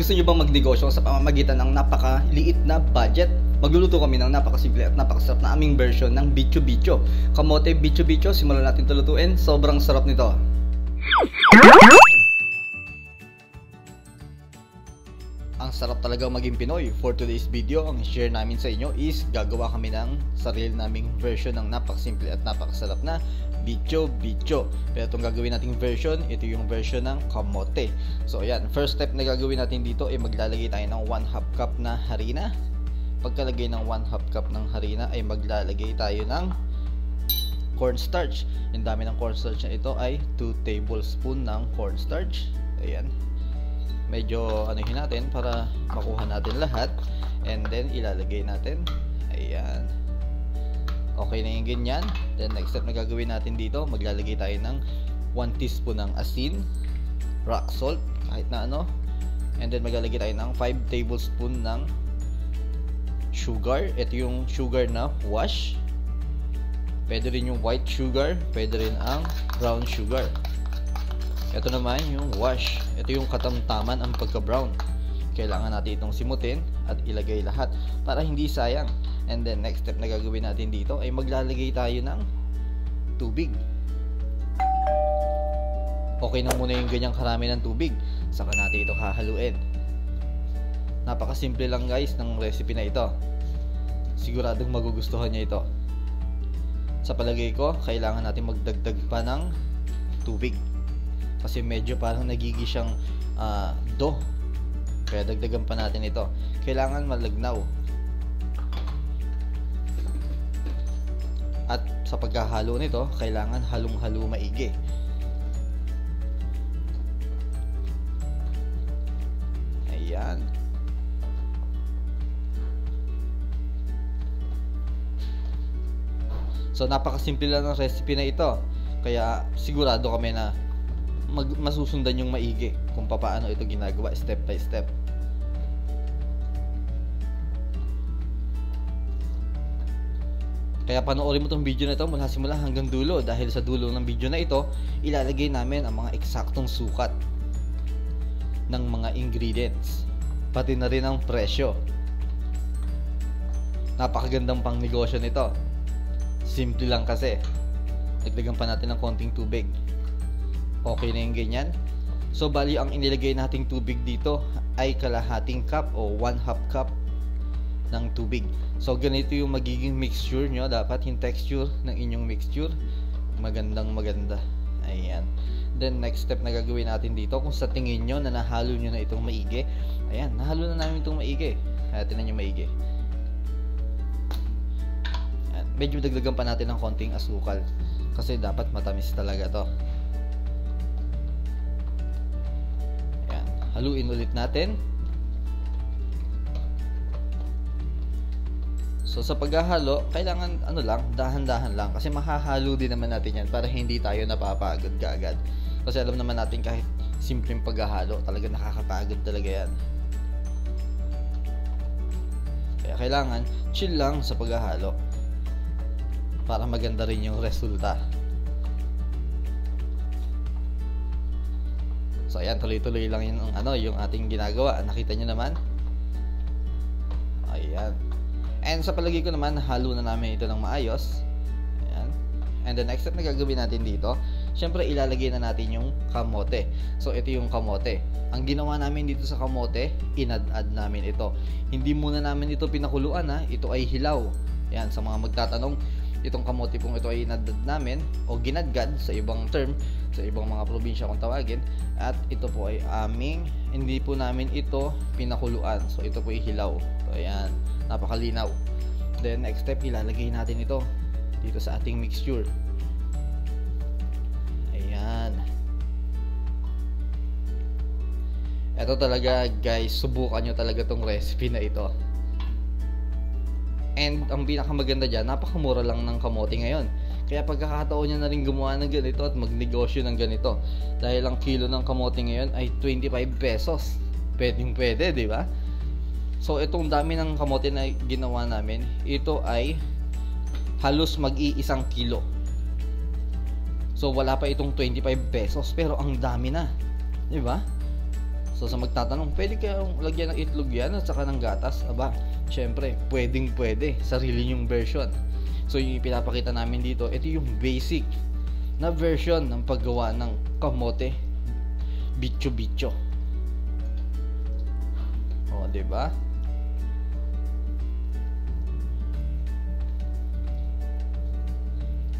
Gusto nyo bang magnegosyo sa pamamagitan ng napakaliit na budget? Magluluto kami ng napakasimple at napakasarap na aming version ng bicho-bicho. Kamote bicho-bicho, simulan natin ito lutuin. Sobrang sarap nito. Ang sarap talaga maging Pinoy. For today's video, ang share namin sa inyo is gagawa kami ng sarili naming version ng napakasimple at napakasarap na bicho-bicho. Pero itong gagawin nating version, ito yung version ng kamote. So ayan, first step na gagawin natin dito ay maglalagay tayo ng 1/2 cup na harina. Pagkalagay ng 1/2 cup ng harina ay maglalagay tayo ng cornstarch. Yung dami ng cornstarch na ito ay 2 tablespoon ng cornstarch. Ayan. Medyo anuhin natin para makuha natin lahat, and then ilalagay natin. Ayan, okay na yung ganyan. Then next step na gagawin natin dito, maglalagay tayo ng 1 teaspoon ng asin, rock salt, kahit na ano, and then maglalagay tayo ng 5 tablespoon ng sugar. Ito yung sugar na wash, pwede rin yung white sugar, pwede rin ang brown sugar. Ito naman yung wash. Ito yung katamtaman ang pagka-brown. Kailangan natin itong simutin at ilagay lahat para hindi sayang. And then next step na gagawin natin dito ay maglalagay tayo ng tubig. Okay na muna yung ganyang karami ng tubig. Saka natin ito hahaluin. Napakasimple lang guys ng recipe na ito. Siguradong magugustuhan niya ito. Sa palagay ko, kailangan natin magdagdag pa ng tubig. Kasi medyo parang nagiging siyang dough. Kaya dagdagan pa natin ito. Kailangan malagnaw. At sa pagkahalo nito, kailangan halong-halo maigi. Ayan. So napakasimple lang ng recipe na ito. Kaya sigurado kami na masusundan yung maigi kung paano ito ginagawa step by step. Kaya panoorin mo itong video na ito mula simula hanggang dulo, dahil sa dulo ng video na ito ilalagay namin ang mga eksaktong sukat ng mga ingredients, pati na rin ang presyo. Napakagandang pang negosyo nito. Simple lang kasi. Dagdagan pa natin ng konting tubig. Okay na yung ganyan. So bali ang inilagay nating tubig dito ay kalahating cup o 1/2 cup ng tubig. So ganito yung magiging mixture nyo. Dapat yung texture ng inyong mixture magandang maganda. Ayan. Then next step na gagawin natin dito, kung sa tingin nyo na nahalo nyo na itong maigi. Ayan, nahalo na namin itong maigi. Ayan, tinan nyo maigi. Ayan. Medyo dagdagan pa natin ng konting asukal kasi dapat matamis talaga to. Haluin ulit natin. So sa paghahalo, kailangan ano lang, dahan-dahan lang kasi mahahalo din naman natin yan para hindi tayo napapagod kaagad. Kasi alam naman natin kahit simpleng paghahalo, talaga nakakapagod talaga yan. Kaya kailangan chill lang sa paghahalo para maganda rin yung resulta. So ayan, tuloy-tuloy lang yung, yung ating ginagawa. Nakita nyo naman. Ayan. And sa palagi ko naman, halo na namin ito ng maayos. Ayan. And the next step na gagawin natin dito, syempre ilalagay na natin yung kamote. So ito yung kamote. Ang ginawa namin dito sa kamote, inad-add namin ito. Hindi muna namin ito pinakuluan ha. Ito ay hilaw. Ayan, sa mga magtatanong, itong kamote pong ito ay inadad namin o ginadgad sa ibang term, sa ibang mga probinsya kung tawagin, at ito po ay aming hindi po namin ito pinakuluan. So ito po ay hilaw. So ayan, napakalinaw. Then next step, ilalagay natin ito dito sa ating mixture. Ayan. Ito talaga guys, subukan nyo talaga tong recipe na ito. And ang pinakamaganda dyan, napakamura lang ng kamote ngayon. Kaya pagkakataon niya na rin gumawa ng ganito at magnegosyo ng ganito. Dahil ang kilo ng kamote ngayon ay 25 pesos. Pwedeng pwede, di ba? So itong dami ng kamote na ginawa namin, ito ay halos mag-iisang kilo. So wala pa itong 25 pesos pero ang dami na, di ba? So sa magtatanong, pwede kayong lagyan ng itlog yan at saka ng gatas? Aba, syempre, pwedeng pwede, sarili nyong version. So yung pinapakita namin dito, ito yung basic na version ng paggawa ng kamote bicho-bicho. O, diba?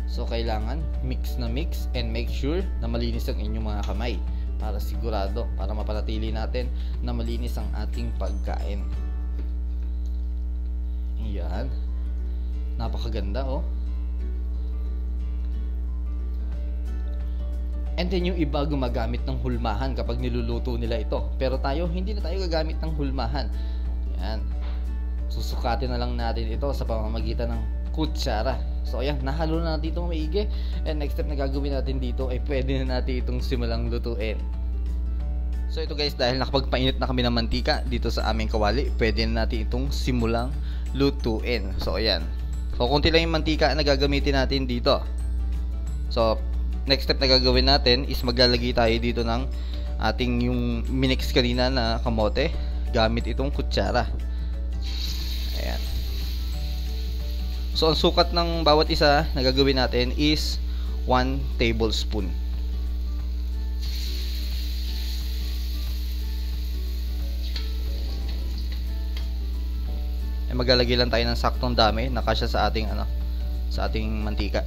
So kailangan mix na mix and make sure na malinis ang inyong mga kamay. Para sigurado, para mapanatili natin na malinis ang ating pagkain. Ayan. Napakaganda, oh. And then yung iba gumagamit ng hulmahan kapag niluluto nila ito. Pero tayo, hindi na tayo gagamit ng hulmahan. Ayan. Susukatin na lang natin ito sa pamamagitan ng kutsara. So ayan, nahalo na natin itong maigi. And next step na gagawin natin dito ay pwede na natin itong simulang lutuin. So ito guys, dahil nakapagpainit na kami ng mantika dito sa aming kawali, pwede na natin itong simulang lutuin. So ayan, so konti lang yung mantika na gagamitin natin dito. So next step na gagawin natin is maglalagay tayo dito ng ating yung minix kanina na kamote gamit itong kutsara. Ayan. So ang sukat ng bawat isa na gagawin natin is 1 tablespoon. Ay maglalagay lang tayo ng saktong dami na kasya sa ating sa ating mantika.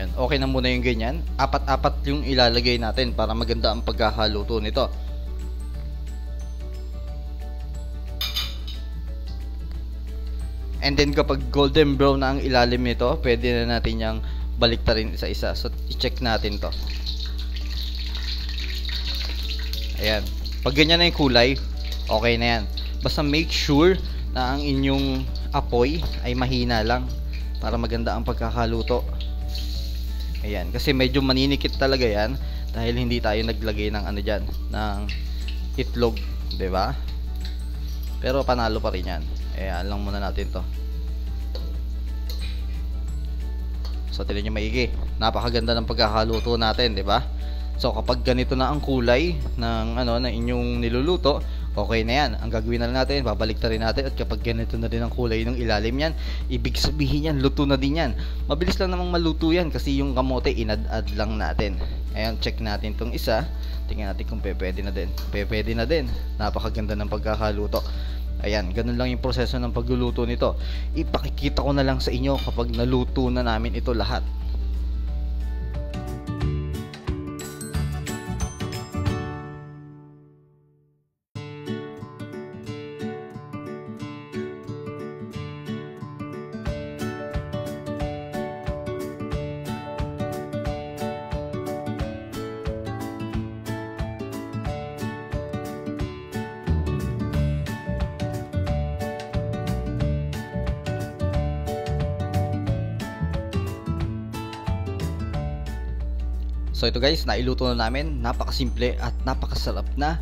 Yan. Okay na muna yung ganyan. Apat-apat yung ilalagay natin para maganda ang pagkakaluto nito. And then kapag golden brown na ang ilalim nito, pwede na natin yang baliktarin isa-isa. So i-check natin to. Ayan. Pag ganyan na yung kulay, okay na yan. Basta make sure na ang inyong apoy ay mahina lang para maganda ang pagkakaluto. Ayan, kasi medyo maninikit talaga yan dahil hindi tayo naglagay ng ano dyan, ng itlog, diba? Pero panalo pa rin yan. Ayan lang muna natin to. So tignan nyo maigi, napakaganda ng pagkakaluto natin, diba? So kapag ganito na ang kulay ng ano na inyong niluluto, okay na yan. Ang gagawin na lang natin, babaliktarin natin, at kapag ganito na rin ang kulay ng ilalim yan, ibig sabihin yan, luto na din yan. Mabilis lang namang maluto yan kasi yung kamote inad-ad lang natin. Ayan, check natin tong isa. Tingnan natin kung pwede na din. Pwede na din. Napakaganda ng pagkakaluto. Ayan, ganun lang yung proseso ng pagluluto nito. Ipakikita ko na lang sa inyo kapag naluto na namin ito lahat. So ito guys, nailuto na namin, napakasimple at napakasarap na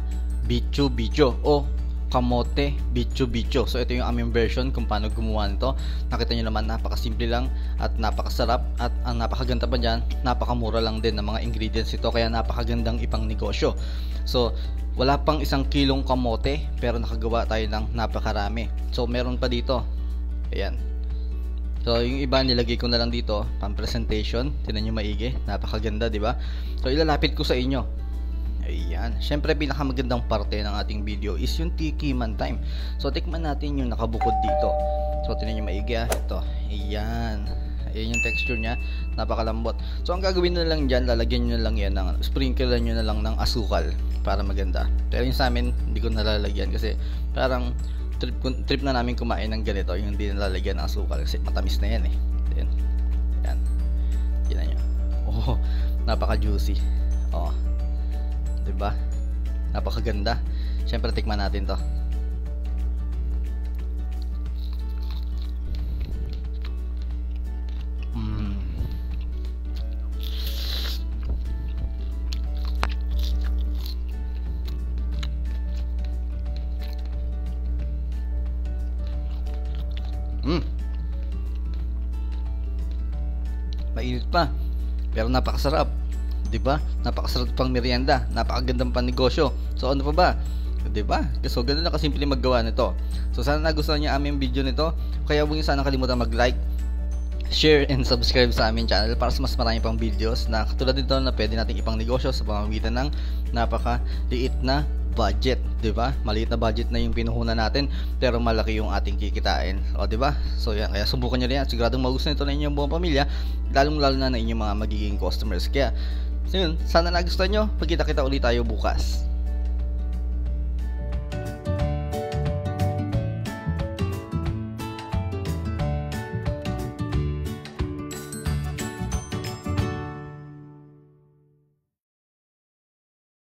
bicho-bicho o kamote bicho-bicho. So ito yung aming version kung paano gumawa nito. Nakita nyo naman, napakasimple lang at napakasarap, at ang napakaganda pa dyan, napakamura lang din ng mga ingredients ito, kaya napakagandang ipang negosyo. So wala pang 1 kilong kamote pero nakagawa tayo ng napakarami. So meron pa dito, ayan. So yung iba nilagay ko na lang dito pang presentation. Tingnan niyo maigi, napakaganda, 'di ba? So ilalapit ko sa inyo. Ayan. Syempre pinakamagandang parte ng ating video is yung tikiman time. So tikman natin yung nakabukod dito. So tingnan niyo maigi, ah. Ito. Ayan. Ayan yung texture niya, napakalambot. So ang gagawin na lang diyan, lalagyan niyo na lang yan ng sprinkle niyo na lang ng asukal para maganda. Pero yung sa amin, hindi ko nalalagyan kasi parang trip na namin kumain ng ganito, yung hindi nalalagyan ng asukal kasi matamis na yan eh. Ayan. Ayan. Tignan nyo. Oh, napaka-juicy. Oh. 'Di ba? Napakaganda. Siyempre tikman natin 'to. Mainit pa. Pero napakasarap, di ba? Napakasarap pang merienda, napakagandang panegosyo. So ano pa ba? Di ba? So ganoon na kasimple maggawa nito. So sana nagustuhan niyo aming video nito. Kaya huwag niyo sana kalimutan mag-like, share and subscribe sa aming channel para sa mas marami pang videos na katulad nito na pwede nating ipang negosyo sa pamamagitan ng napakaliit na budget, 'di ba? Maliit na budget na yung pinuhunan natin pero malaki yung ating kikitain. O 'di ba? So yan, kaya subukan niyo rin at siguradong magugustuhan ito ng inyong buong pamilya, lalong-lalo na ng inyong mga magiging customers. Kaya so yun, sana nagustuhan niyo. Pagkita-kita ulit tayo bukas.